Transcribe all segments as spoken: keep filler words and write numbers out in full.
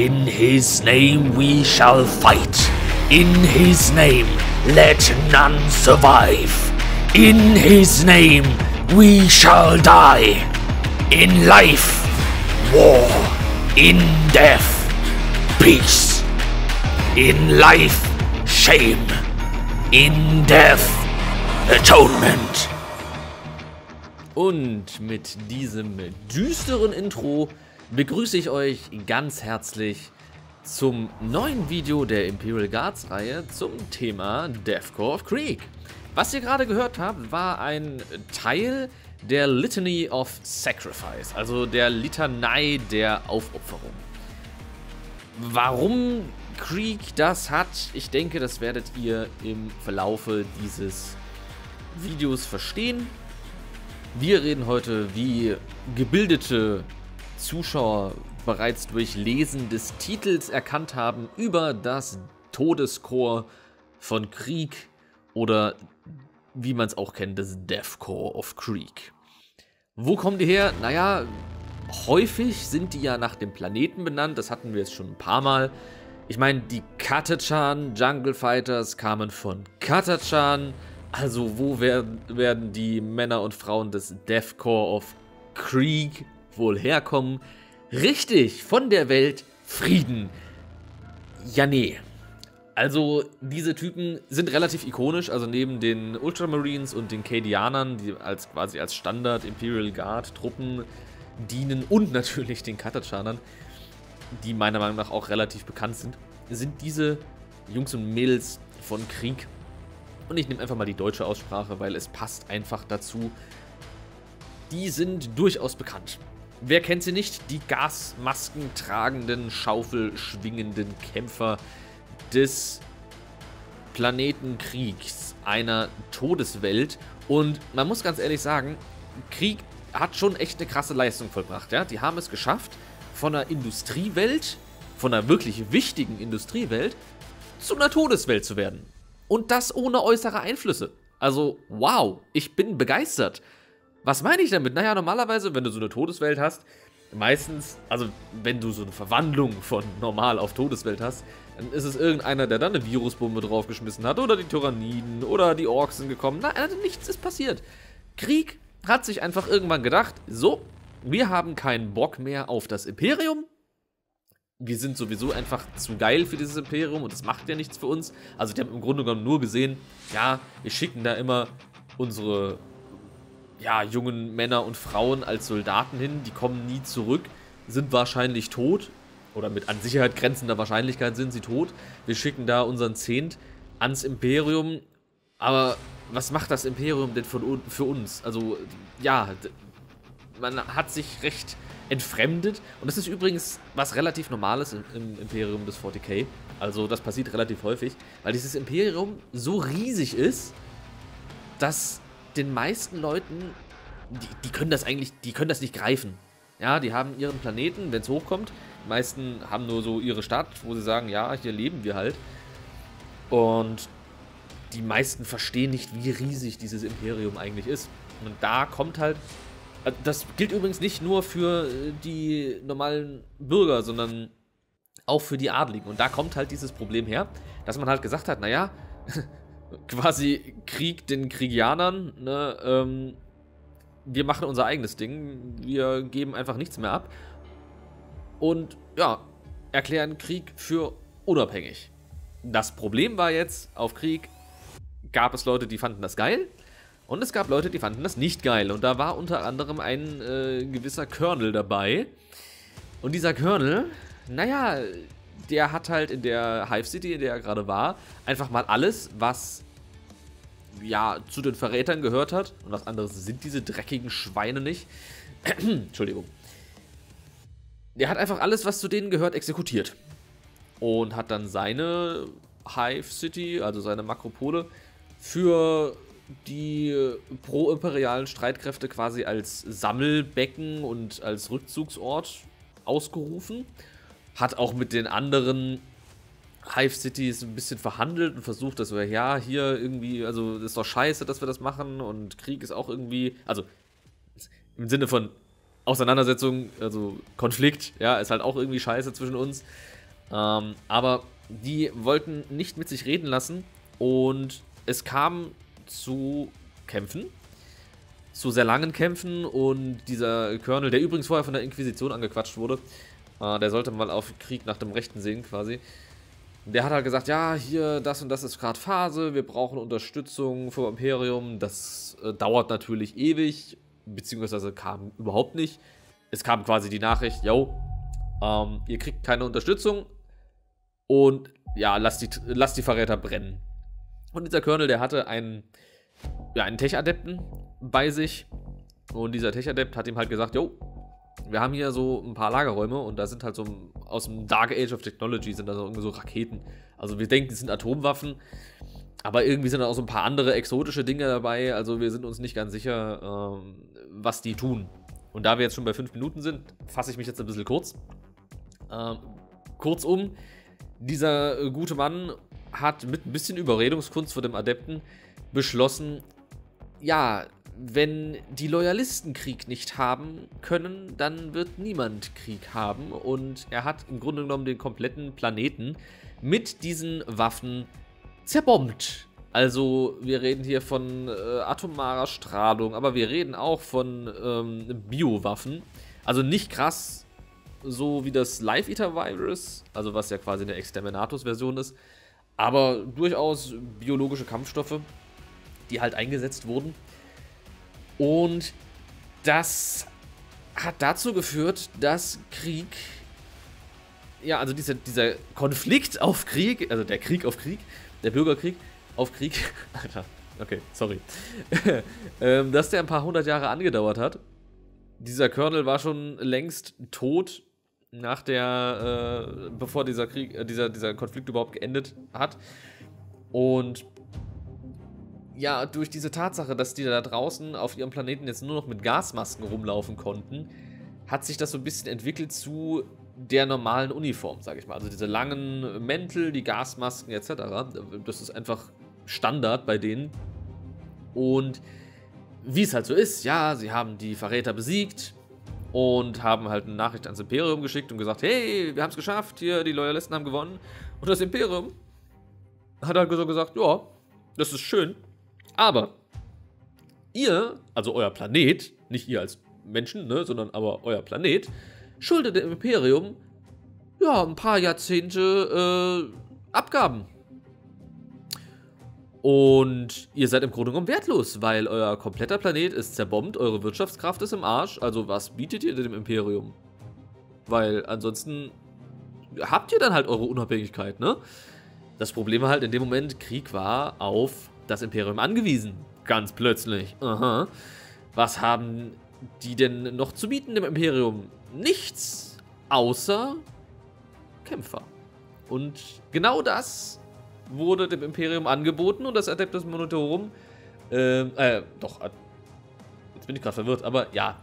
In his name we shall fight. In his name let none survive. In his name we shall die. In life, war. In death, peace. In life, shame. In death, atonement. Und mit diesem düsteren Intro begrüße ich euch ganz herzlich zum neuen Video der Imperial Guards Reihe zum Thema Deathcore of Krieg. Was ihr gerade gehört habt, war ein Teil der Litany of Sacrifice, also der Litanei der Aufopferung. Warum Krieg das hat, ich denke, das werdet ihr im Verlaufe dieses Videos verstehen. Wir reden heute, wie gebildete Zuschauer bereits durch Lesen des Titels erkannt haben, über das Todescore von Krieg oder, wie man es auch kennt, das Deathcore of Krieg. Wo kommen die her? Naja, häufig sind die ja nach dem Planeten benannt, das hatten wir jetzt schon ein paar Mal. Ich meine, die Katachan Jungle Fighters kamen von Katachan, also wo werden, werden die Männer und Frauen des Deathcore of Krieg wohl herkommen? Richtig, von der Welt Frieden. Ja, nee. Also, diese Typen sind relativ ikonisch, also neben den Ultramarines und den Kadianern, die als quasi als Standard Imperial Guard Truppen dienen, und natürlich den Katachanern, die meiner Meinung nach auch relativ bekannt sind, sind diese Jungs und Mädels von Krieg. Und ich nehme einfach mal die deutsche Aussprache, weil es passt einfach dazu. Die sind durchaus bekannt. Wer kennt sie nicht? Die Gasmasken tragenden, schaufelschwingenden Kämpfer des Planetenkriegs, einer Todeswelt. Und man muss ganz ehrlich sagen, Krieg hat schon echt eine krasse Leistung vollbracht. Ja? Die haben es geschafft, von einer Industriewelt, von einer wirklich wichtigen Industriewelt, zu einer Todeswelt zu werden. Und das ohne äußere Einflüsse. Also, wow, ich bin begeistert. Was meine ich damit? Naja, normalerweise, wenn du so eine Todeswelt hast, meistens, also wenn du so eine Verwandlung von normal auf Todeswelt hast, dann ist es irgendeiner, der dann eine Virusbombe draufgeschmissen hat, oder die Tyranniden, oder die Orks sind gekommen. Nein, also nichts ist passiert. Krieg hat sich einfach irgendwann gedacht, so, wir haben keinen Bock mehr auf das Imperium. Wir sind sowieso einfach zu geil für dieses Imperium und es macht ja nichts für uns. Also die haben im Grunde genommen nur gesehen, ja, wir schicken da immer unsere, ja, jungen Männer und Frauen als Soldaten hin, die kommen nie zurück, sind wahrscheinlich tot, oder mit an Sicherheit grenzender Wahrscheinlichkeit sind sie tot. Wir schicken da unseren Zehnt ans Imperium, aber was macht das Imperium denn von, für uns? Also, ja, man hat sich recht entfremdet, und das ist übrigens was relativ Normales im, im Imperium des vierzig K, also das passiert relativ häufig, weil dieses Imperium so riesig ist, dass den meisten Leuten, die, die können das eigentlich, die können das nicht greifen. Ja, die haben ihren Planeten, wenn es hochkommt. Die meisten haben nur so ihre Stadt, wo sie sagen, ja, hier leben wir halt. Und die meisten verstehen nicht, wie riesig dieses Imperium eigentlich ist. Und da kommt halt, das gilt übrigens nicht nur für die normalen Bürger, sondern auch für die Adligen. Und da kommt halt dieses Problem her, dass man halt gesagt hat, naja, quasi Krieg den Kriegianern, ne, ähm, wir machen unser eigenes Ding, wir geben einfach nichts mehr ab und ja, erklären Krieg für unabhängig. Das Problem war jetzt, auf Krieg gab es Leute, die fanden das geil und es gab Leute, die fanden das nicht geil, und da war unter anderem ein äh, gewisser Colonel dabei, und dieser Colonel, naja, der hat halt in der Hive City, in der er gerade war, einfach mal alles, was ja zu den Verrätern gehört hat, und was anderes sind diese dreckigen Schweine nicht. Entschuldigung. Der hat einfach alles, was zu denen gehört, exekutiert. Und hat dann seine Hive City, also seine Makropole, für die pro-imperialen Streitkräfte quasi als Sammelbecken und als Rückzugsort ausgerufen. Hat auch mit den anderen Hive Cities ein bisschen verhandelt und versucht, dass wir, ja, hier irgendwie, also ist doch scheiße, dass wir das machen, und Krieg ist auch irgendwie, also im Sinne von Auseinandersetzung, also Konflikt, ja, ist halt auch irgendwie scheiße zwischen uns. Ähm, aber die wollten nicht mit sich reden lassen und es kam zu Kämpfen, zu sehr langen Kämpfen, und dieser Colonel, der übrigens vorher von der Inquisition angequatscht wurde, äh, der sollte mal auf Krieg nach dem Rechten sehen quasi, der hat halt gesagt, ja, hier, das und das ist gerade Phase, wir brauchen Unterstützung vom Imperium, das äh, dauert natürlich ewig, beziehungsweise kam überhaupt nicht. Es kam quasi die Nachricht, yo, ähm, ihr kriegt keine Unterstützung und ja, lasst die, lasst die Verräter brennen. Und dieser Colonel, der hatte einen, ja, einen Tech-Adepten bei sich, und dieser Tech-Adept hat ihm halt gesagt, yo, wir haben hier so ein paar Lagerräume und da sind halt so aus dem Dark Age of Technology sind da so irgendwie so Raketen. Also wir denken, es sind Atomwaffen, aber irgendwie sind da auch so ein paar andere exotische Dinge dabei. Also wir sind uns nicht ganz sicher, ähm, was die tun. Und da wir jetzt schon bei fünf Minuten sind, fasse ich mich jetzt ein bisschen kurz. Ähm, kurzum, dieser gute Mann hat mit ein bisschen Überredungskunst von dem Adepten beschlossen, ja, wenn die Loyalisten Krieg nicht haben können, dann wird niemand Krieg haben. Und er hat im Grunde genommen den kompletten Planeten mit diesen Waffen zerbombt. Also wir reden hier von äh, atomarer Strahlung, aber wir reden auch von ähm, Biowaffen. Also nicht krass so wie das Live-Eater-Virus, also was ja quasi eine Exterminatus-Version ist, aber durchaus biologische Kampfstoffe, die halt eingesetzt wurden. Und das hat dazu geführt, dass Krieg, ja, also dieser, dieser Konflikt auf Krieg, also der Krieg auf Krieg, der Bürgerkrieg auf Krieg, Alter, okay, sorry, dass der ein paar hundert Jahre angedauert hat. Dieser Colonel war schon längst tot, nach der, äh, bevor dieser Krieg, äh, dieser, dieser Konflikt überhaupt geendet hat. Und ja, durch diese Tatsache, dass die da draußen auf ihrem Planeten jetzt nur noch mit Gasmasken rumlaufen konnten, hat sich das so ein bisschen entwickelt zu der normalen Uniform, sage ich mal. Also diese langen Mäntel, die Gasmasken et cetera. Das ist einfach Standard bei denen. Und wie es halt so ist, ja, sie haben die Verräter besiegt und haben halt eine Nachricht ans Imperium geschickt und gesagt, hey, wir haben es geschafft, hier, die Loyalisten haben gewonnen. Und das Imperium hat halt so gesagt, ja, das ist schön. Aber ihr, also euer Planet, nicht ihr als Menschen, ne, sondern aber euer Planet, schuldet dem Imperium ja ein paar Jahrzehnte äh, Abgaben. Und ihr seid im Grunde genommen wertlos, weil euer kompletter Planet ist zerbombt, eure Wirtschaftskraft ist im Arsch. Also was bietet ihr dem Imperium? Weil ansonsten habt ihr dann halt eure Unabhängigkeit, ne? Das Problem war halt in dem Moment, Krieg war auf das Imperium angewiesen. Ganz plötzlich. Aha. Was haben die denn noch zu bieten dem Imperium? Nichts außer Kämpfer. Und genau das wurde dem Imperium angeboten, und das Adeptus Monitorum, ähm, äh, doch, jetzt bin ich gerade verwirrt, aber ja,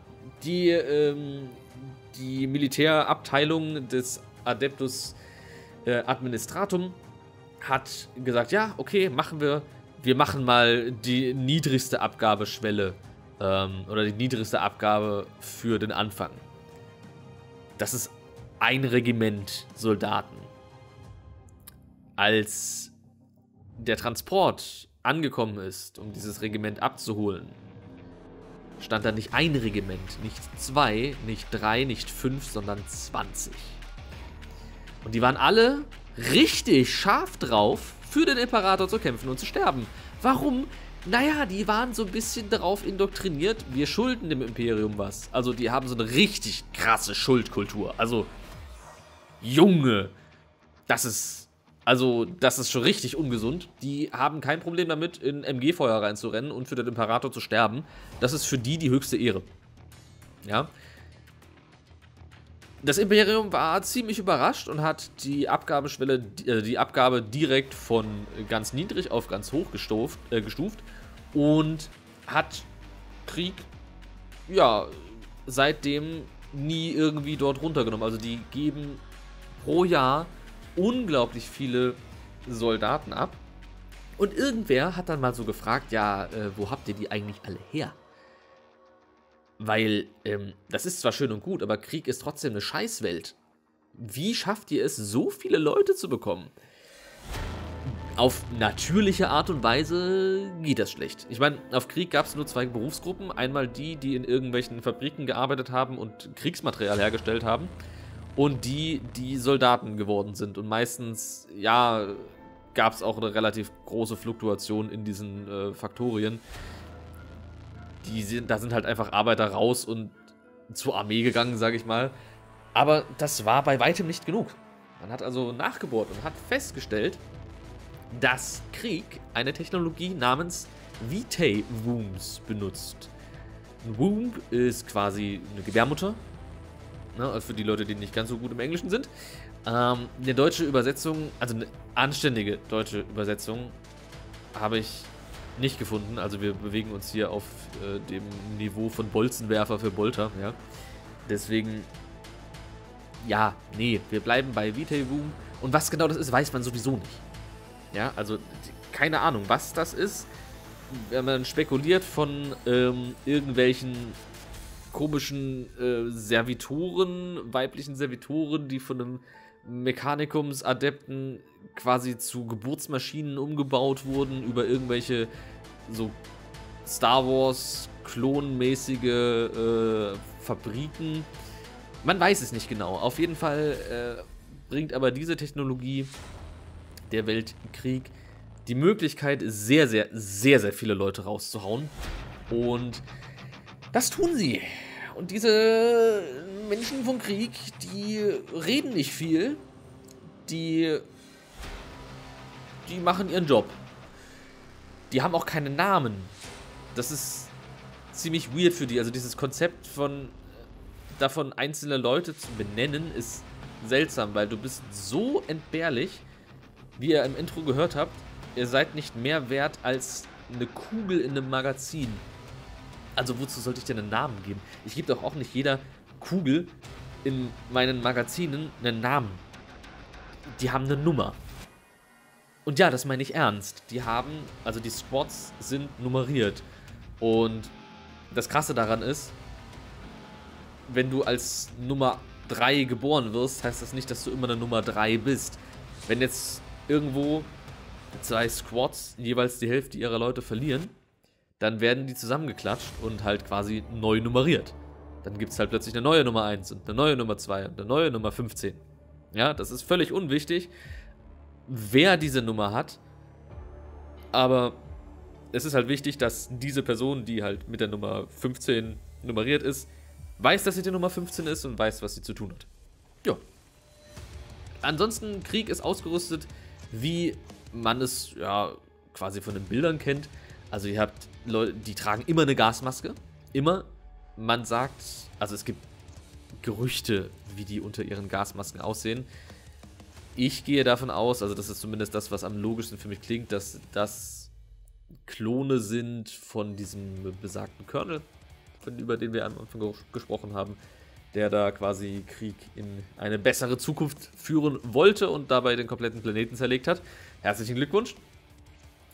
die, ähm, die Militärabteilung des Adeptus äh, Administratum hat gesagt, ja, okay, machen wir, wir machen mal die niedrigste Abgabeschwelle, ähm, oder die niedrigste Abgabe für den Anfang. Das ist ein Regiment Soldaten. Als der Transport angekommen ist, um dieses Regiment abzuholen, stand da nicht ein Regiment, nicht zwei, nicht drei, nicht fünf, sondern zwanzig. Und die waren alle richtig scharf drauf, für den Imperator zu kämpfen und zu sterben. Warum? Naja, die waren so ein bisschen darauf indoktriniert, wir schulden dem Imperium was. Also die haben so eine richtig krasse Schuldkultur. Also, Junge, das ist, also das ist schon richtig ungesund. Die haben kein Problem damit, in M G-Feuer reinzurennen und für den Imperator zu sterben. Das ist für die die höchste Ehre. Ja. Das Imperium war ziemlich überrascht und hat die Abgabeschwelle, äh, die Abgabe direkt von ganz niedrig auf ganz hoch gestuft, äh, gestuft und hat Krieg, ja, seitdem nie irgendwie dort runtergenommen. Also die geben pro Jahr unglaublich viele Soldaten ab. Und irgendwer hat dann mal so gefragt, ja, äh, wo habt ihr die eigentlich alle her? Weil, ähm, das ist zwar schön und gut, aber Krieg ist trotzdem eine Scheißwelt. Wie schafft ihr es, so viele Leute zu bekommen? Auf natürliche Art und Weise geht das schlecht. Ich meine, auf Krieg gab es nur zwei Berufsgruppen. Einmal die, die in irgendwelchen Fabriken gearbeitet haben und Kriegsmaterial hergestellt haben. Und die, die Soldaten geworden sind. Und meistens, ja, gab es auch eine relativ große Fluktuation in diesen äh, Faktorien. Die sind, da sind halt einfach Arbeiter raus und zur Armee gegangen, sage ich mal. Aber das war bei weitem nicht genug. Man hat also nachgebohrt und hat festgestellt, dass Krieg eine Technologie namens Vitae-Wombs benutzt. Ein Womb ist quasi eine Gebärmutter. Ne, für die Leute, die nicht ganz so gut im Englischen sind. Ähm, eine deutsche Übersetzung, also eine anständige deutsche Übersetzung, habe ich nicht gefunden. Also wir bewegen uns hier auf äh, dem Niveau von Bolzenwerfer für Bolter. Ja. Deswegen, ja, nee, wir bleiben bei Vitae Womb. Und was genau das ist, weiß man sowieso nicht. Ja, also keine Ahnung, was das ist. Wenn man spekuliert von ähm, irgendwelchen komischen äh, Servitoren, weiblichen Servitoren, die von einem Mechanicums-Adepten quasi zu Geburtsmaschinen umgebaut wurden, über irgendwelche so Star Wars-klonmäßige äh, Fabriken. Man weiß es nicht genau. Auf jeden Fall äh, bringt aber diese Technologie der Weltkrieg die Möglichkeit, sehr, sehr, sehr, sehr viele Leute rauszuhauen. Und das tun sie. Und diese Menschen vom Krieg, die reden nicht viel, die, die machen ihren Job. Die haben auch keine Namen. Das ist ziemlich weird für die. Also dieses Konzept von davon einzelne Leute zu benennen, ist seltsam, weil du bist so entbehrlich, wie ihr im Intro gehört habt, ihr seid nicht mehr wert als eine Kugel in einem Magazin. Also wozu sollte ich denn einen Namen geben? Ich gebe doch auch nicht jeder Kugel in meinen Magazinen einen Namen. Die haben eine Nummer. Und ja, das meine ich ernst. Die haben, also die Squads sind nummeriert. Und das Krasse daran ist, wenn du als Nummer drei geboren wirst, heißt das nicht, dass du immer eine Nummer drei bist. Wenn jetzt irgendwo zwei Squads jeweils die Hälfte ihrer Leute verlieren, dann werden die zusammengeklatscht und halt quasi neu nummeriert. Dann gibt es halt plötzlich eine neue Nummer eins und eine neue Nummer zwei und eine neue Nummer fünfzehn. Ja, das ist völlig unwichtig, wer diese Nummer hat, aber es ist halt wichtig, dass diese Person, die halt mit der Nummer fünfzehn nummeriert ist, weiß, dass sie die Nummer fünfzehn ist und weiß, was sie zu tun hat. Ja. Ansonsten, Krieg ist ausgerüstet, wie man es ja quasi von den Bildern kennt. Also ihr habt Leute, die tragen immer eine Gasmaske. Immer. Man sagt, also es gibt Gerüchte, wie die unter ihren Gasmasken aussehen. Ich gehe davon aus, also das ist zumindest das, was am logischsten für mich klingt, dass das Klone sind von diesem besagten Colonel, von, über den wir am Anfang gesprochen haben, der da quasi Krieg in eine bessere Zukunft führen wollte und dabei den kompletten Planeten zerlegt hat. Herzlichen Glückwunsch.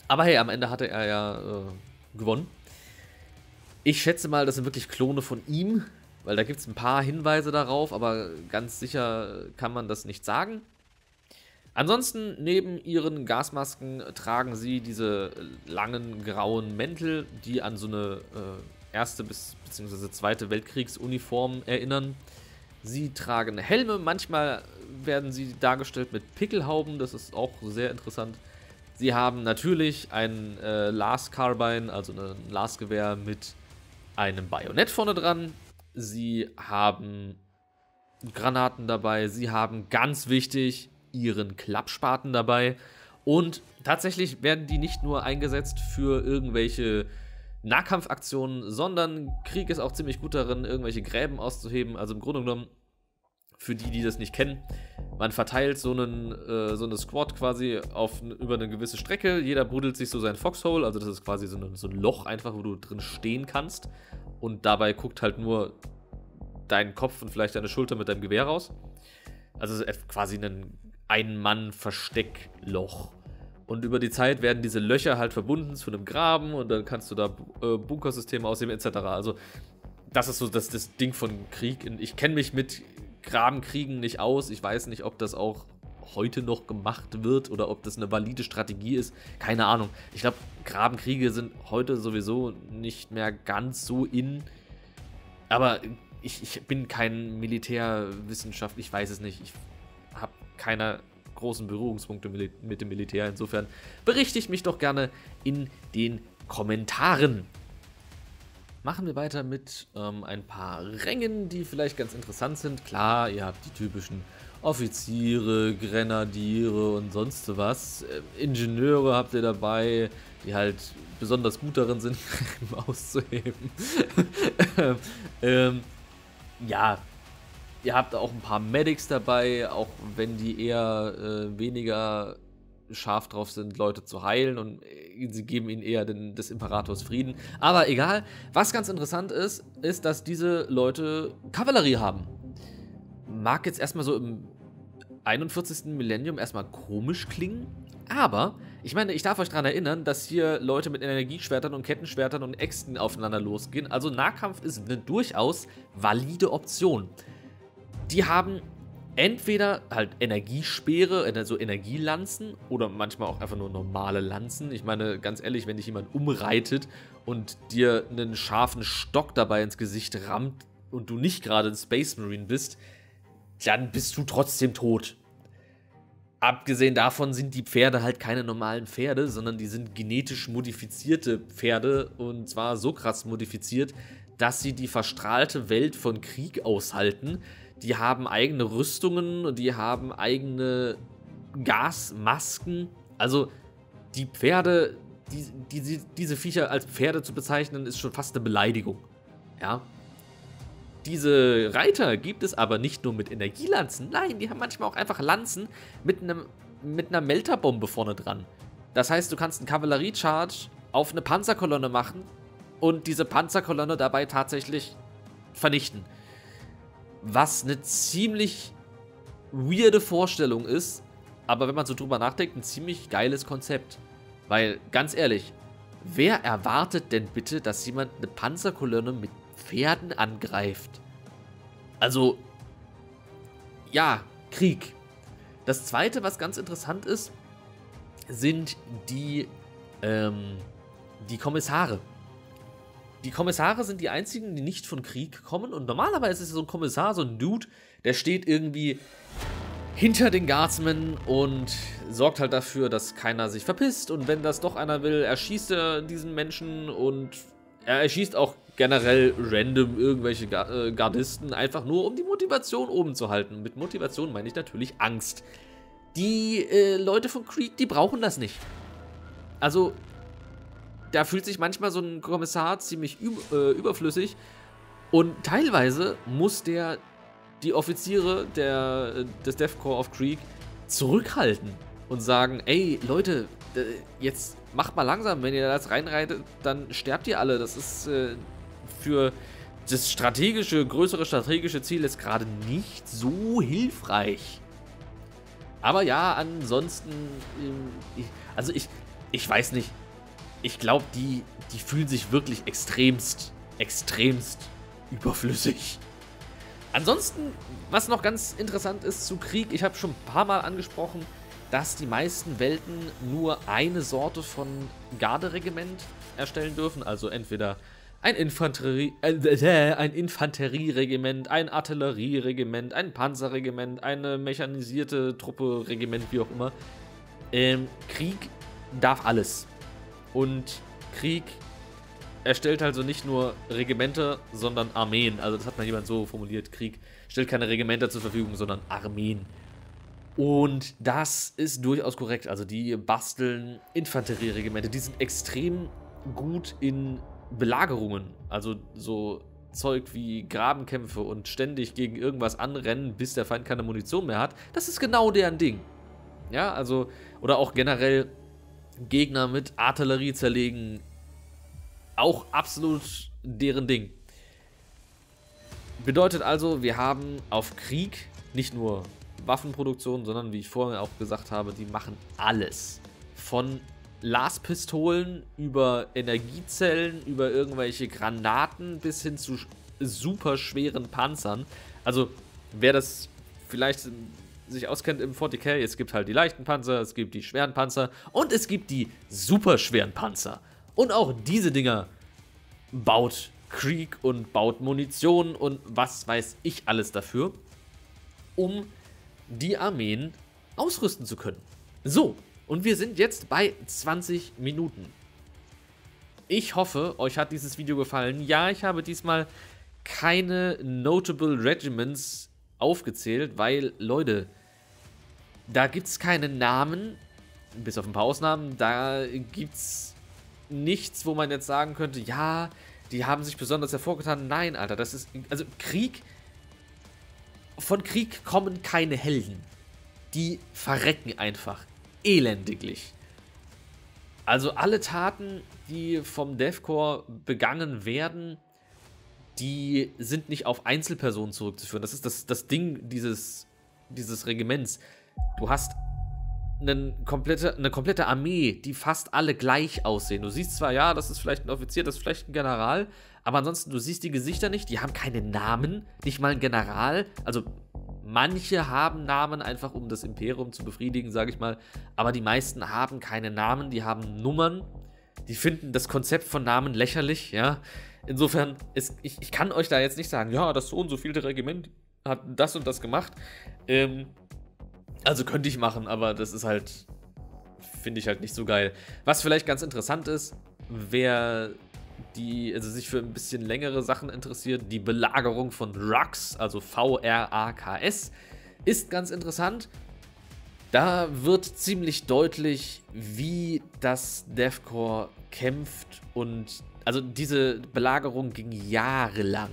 Aber hey, am Ende hatte er ja äh, gewonnen. Ich schätze mal, das sind wirklich Klone von ihm, weil da gibt es ein paar Hinweise darauf, aber ganz sicher kann man das nicht sagen. Ansonsten, neben ihren Gasmasken tragen sie diese langen grauen Mäntel, die an so eine äh, erste bis beziehungsweise zweite Weltkriegsuniform erinnern. Sie tragen Helme, manchmal werden sie dargestellt mit Pickelhauben, das ist auch sehr interessant. Sie haben natürlich ein äh, Las-Carbine, also ein Las-Gewehr mit einem Bajonett vorne dran. Sie haben Granaten dabei. Sie haben, ganz wichtig, ihren Klappspaten dabei. Und tatsächlich werden die nicht nur eingesetzt für irgendwelche Nahkampfaktionen, sondern Krieg ist auch ziemlich gut darin, irgendwelche Gräben auszuheben. Also im Grunde genommen, für die, die das nicht kennen, man verteilt so, einen, äh, so eine Squad quasi auf, über eine gewisse Strecke. Jeder buddelt sich so sein Foxhole, also das ist quasi so ein, so ein Loch einfach, wo du drin stehen kannst. Und dabei guckt halt nur dein Kopf und vielleicht deine Schulter mit deinem Gewehr raus. Also quasi ein Ein-Mann-Versteckloch. Und über die Zeit werden diese Löcher halt verbunden zu einem Graben und dann kannst du da äh, Bunkersysteme ausheben et cetera. Also das ist so das, das Ding von Krieg. Ich kenne mich mit Grabenkriegen nicht aus. Ich weiß nicht, ob das auch heute noch gemacht wird oder ob das eine valide Strategie ist. Keine Ahnung. Ich glaube, Grabenkriege sind heute sowieso nicht mehr ganz so in. Aber ich, ich bin kein Militärwissenschaftler. Ich weiß es nicht. Ich habe keine großen Berührungspunkte mit dem Militär. Insofern berichtigt mich doch gerne in den Kommentaren. Machen wir weiter mit ähm, ein paar Rängen, die vielleicht ganz interessant sind. Klar, ihr habt die typischen Offiziere, Grenadiere und sonst was. Äh, Ingenieure habt ihr dabei, die halt besonders gut darin sind, auszuheben. ähm, ja, ihr habt auch ein paar Medics dabei, auch wenn die eher äh, weniger scharf drauf sind, Leute zu heilen, und sie geben ihnen eher den, des Imperators Frieden. Aber egal, was ganz interessant ist, ist, dass diese Leute Kavallerie haben. Mag jetzt erstmal so im einundvierzigsten Millennium erstmal komisch klingen, aber ich meine, ich darf euch daran erinnern, dass hier Leute mit Energieschwertern und Kettenschwertern und Äxten aufeinander losgehen. Also Nahkampf ist eine durchaus valide Option. Die haben entweder halt Energiespeere, also Energielanzen, oder manchmal auch einfach nur normale Lanzen. Ich meine, ganz ehrlich, wenn dich jemand umreitet und dir einen scharfen Stock dabei ins Gesicht rammt und du nicht gerade ein Space Marine bist, dann bist du trotzdem tot. Abgesehen davon sind die Pferde halt keine normalen Pferde, sondern die sind genetisch modifizierte Pferde, und zwar so krass modifiziert, dass sie die verstrahlte Welt von Krieg aushalten. Die haben eigene Rüstungen, die haben eigene Gasmasken. Also die Pferde, die, die, diese Viecher als Pferde zu bezeichnen, ist schon fast eine Beleidigung. Ja. Diese Reiter gibt es aber nicht nur mit Energielanzen. Nein, die haben manchmal auch einfach Lanzen mit, einem, mit einer Melterbombe vorne dran. Das heißt, du kannst einen Kavallerie-Charge auf eine Panzerkolonne machen und diese Panzerkolonne dabei tatsächlich vernichten. Was eine ziemlich weirde Vorstellung ist, aber wenn man so drüber nachdenkt, ein ziemlich geiles Konzept. Weil, ganz ehrlich, wer erwartet denn bitte, dass jemand eine Panzerkolonne mit Pferden angreift? Also, ja, Krieg. Das Zweite, was ganz interessant ist, sind die, ähm, die Kommissare. Die Kommissare sind die einzigen, die nicht von Krieg kommen, und normalerweise ist so ein Kommissar so ein Dude, der steht irgendwie hinter den Guardsmen und sorgt halt dafür, dass keiner sich verpisst, und wenn das doch einer will, erschießt er diesen Menschen, und er erschießt auch generell random irgendwelche Gardisten, einfach nur um die Motivation oben zu halten. Mit Motivation meine ich natürlich Angst. Die äh, Leute von Krieg, die brauchen das nicht. Also, da fühlt sich manchmal so ein Kommissar ziemlich überflüssig, und teilweise muss der die Offiziere der, des Death Corps of Krieg zurückhalten und sagen, ey Leute, jetzt macht mal langsam, wenn ihr das reinreitet, dann sterbt ihr alle. Das ist für das strategische, größere strategische Ziel ist gerade nicht so hilfreich. Aber ja, ansonsten, also ich, ich weiß nicht. Ich glaube, die, die fühlen sich wirklich extremst, extremst überflüssig. Ansonsten, was noch ganz interessant ist zu Krieg, ich habe schon ein paar Mal angesprochen, dass die meisten Welten nur eine Sorte von Garderegiment erstellen dürfen. Also entweder ein Infanterie, äh, ein Infanterieregiment, ein Artillerieregiment, ein Panzerregiment, eine mechanisierte Truppe, Regiment, wie auch immer. Ähm, Krieg darf alles. Und Krieg erstellt also nicht nur Regimenter, sondern Armeen. Also das hat mal jemand so formuliert. Krieg stellt keine Regimenter zur Verfügung, sondern Armeen. Und das ist durchaus korrekt. Also die basteln Infanterieregimenter. Die sind extrem gut in Belagerungen. Also so Zeug wie Grabenkämpfe und ständig gegen irgendwas anrennen, bis der Feind keine Munition mehr hat. Das ist genau deren Ding. Ja, also, oder auch generell Gegner mit Artillerie zerlegen, auch absolut deren Ding. Bedeutet also, wir haben auf Krieg nicht nur Waffenproduktion, sondern wie ich vorhin auch gesagt habe, die machen alles. Von Laserpistolen über Energiezellen, über irgendwelche Granaten bis hin zu super schweren Panzern. Also, wer das vielleicht sich auskennt im forty K, es gibt halt die leichten Panzer, es gibt die schweren Panzer und es gibt die super schweren Panzer. Und auch diese Dinger baut Krieg und baut Munition und was weiß ich alles dafür, um die Armeen ausrüsten zu können. So, und wir sind jetzt bei zwanzig Minuten. Ich hoffe, euch hat dieses Video gefallen. Ja, ich habe diesmal keine Notable Regiments aufgezählt, weil, Leute, da gibt es keine Namen, bis auf ein paar Ausnahmen, da gibt es nichts, wo man jetzt sagen könnte, ja, die haben sich besonders hervorgetan. Nein, Alter, das ist, also Krieg, von Krieg kommen keine Helden. Die verrecken einfach elendiglich. Also alle Taten, die vom DevCorps begangen werden, die sind nicht auf Einzelpersonen zurückzuführen. Das ist das, das Ding dieses, dieses Regiments. Du hast eine komplette, eine komplette Armee, die fast alle gleich aussehen. Du siehst zwar, ja, das ist vielleicht ein Offizier, das ist vielleicht ein General, aber ansonsten, du siehst die Gesichter nicht, die haben keine Namen, nicht mal ein General. Also manche haben Namen, einfach um das Imperium zu befriedigen, sage ich mal, aber die meisten haben keine Namen, die haben Nummern, die finden das Konzept von Namen lächerlich, ja. Insofern, ist, ich, ich kann euch da jetzt nicht sagen, ja, das so und so vielte Regiment hat das und das gemacht. Ähm, also könnte ich machen, aber das ist halt, finde ich halt nicht so geil. Was vielleicht ganz interessant ist, wer die, also sich für ein bisschen längere Sachen interessiert, die Belagerung von Vraks, also V R A K S, ist ganz interessant. Da wird ziemlich deutlich, wie das DevCorps kämpft und also diese Belagerung ging jahrelang,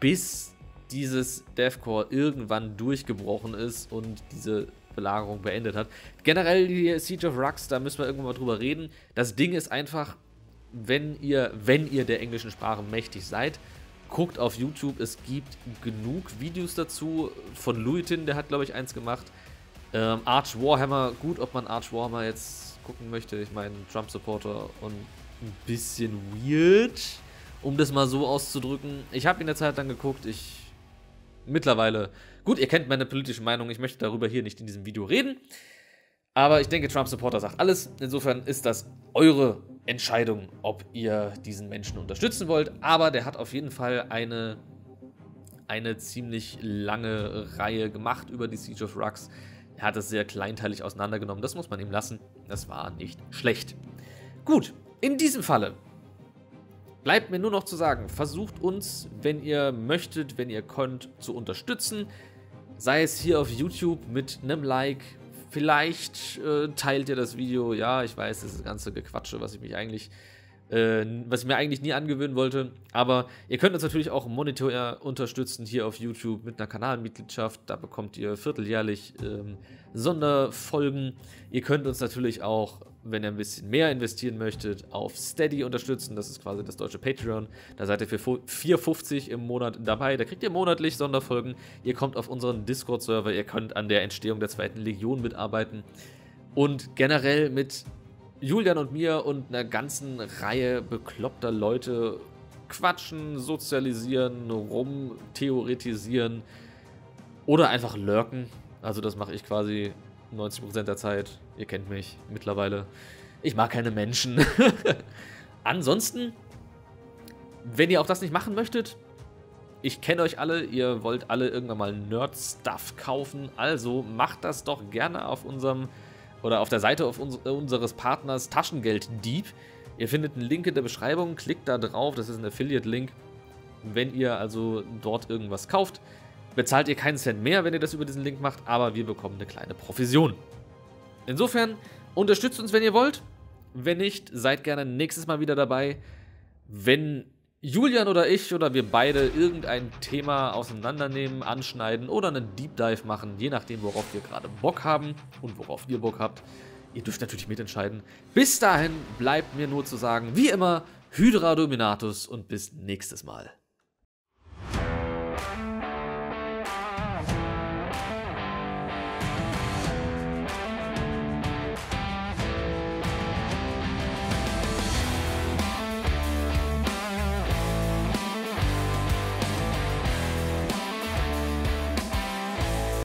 bis dieses DevCorps irgendwann durchgebrochen ist und diese Belagerung beendet hat. Generell die Siege of Vraks, da müssen wir irgendwann mal drüber reden. Das Ding ist einfach, wenn ihr, wenn ihr der englischen Sprache mächtig seid, guckt auf YouTube, es gibt genug Videos dazu. Von Luitin, der hat glaube ich eins gemacht. Ähm, Arch Warhammer, gut, ob man Arch Warhammer jetzt gucken möchte, ich meine Trump-Supporter und ein bisschen weird, um das mal so auszudrücken. Ich habe in der Zeit dann geguckt, ich mittlerweile, gut, ihr kennt meine politische Meinung, ich möchte darüber hier nicht in diesem Video reden, aber ich denke, Trump-Supporter sagt alles. Insofern ist das eure Entscheidung, ob ihr diesen Menschen unterstützen wollt, aber der hat auf jeden Fall eine, eine ziemlich lange Reihe gemacht über die Siege of Vraks. Er hat es sehr kleinteilig auseinandergenommen, das muss man ihm lassen, das war nicht schlecht. Gut. In diesem Falle bleibt mir nur noch zu sagen, versucht uns, wenn ihr möchtet, wenn ihr könnt, zu unterstützen. Sei es hier auf YouTube mit einem Like, vielleicht äh, teilt ihr das Video. Ja, ich weiß, das ist das ganze Gequatsche, was ich, mich eigentlich, äh, was ich mir eigentlich nie angewöhnen wollte. Aber ihr könnt uns natürlich auch monetär unterstützen hier auf YouTube mit einer Kanalmitgliedschaft. Da bekommt ihr vierteljährlich ähm, Sonderfolgen. Ihr könnt uns natürlich auch, wenn ihr ein bisschen mehr investieren möchtet, auf Steady unterstützen. Das ist quasi das deutsche Patreon. Da seid ihr für vier Euro fünfzig im Monat dabei. Da kriegt ihr monatlich Sonderfolgen. Ihr kommt auf unseren Discord-Server. Ihr könnt an der Entstehung der zweiten Legion mitarbeiten. Und generell mit Julian und mir und einer ganzen Reihe bekloppter Leute quatschen, sozialisieren, rumtheoretisieren oder einfach lurken. Also das mache ich quasi neunzig Prozent der Zeit. Ihr kennt mich mittlerweile. Ich mag keine Menschen. Ansonsten, wenn ihr auch das nicht machen möchtet, ich kenne euch alle, ihr wollt alle irgendwann mal Nerd-Stuff kaufen, also macht das doch gerne auf unserem oder auf der Seite auf uns, unseres Partners Taschengelddieb. Ihr findet einen Link in der Beschreibung, klickt da drauf, das ist ein Affiliate-Link. Wenn ihr also dort irgendwas kauft, bezahlt ihr keinen Cent mehr, wenn ihr das über diesen Link macht, aber wir bekommen eine kleine Provision. Insofern, unterstützt uns, wenn ihr wollt. Wenn nicht, seid gerne nächstes Mal wieder dabei. Wenn Julian oder ich oder wir beide irgendein Thema auseinandernehmen, anschneiden oder einen Deep Dive machen, je nachdem, worauf wir gerade Bock haben und worauf ihr Bock habt. Ihr dürft natürlich mitentscheiden. Bis dahin bleibt mir nur zu sagen, wie immer, Hydra Dominatus und bis nächstes Mal.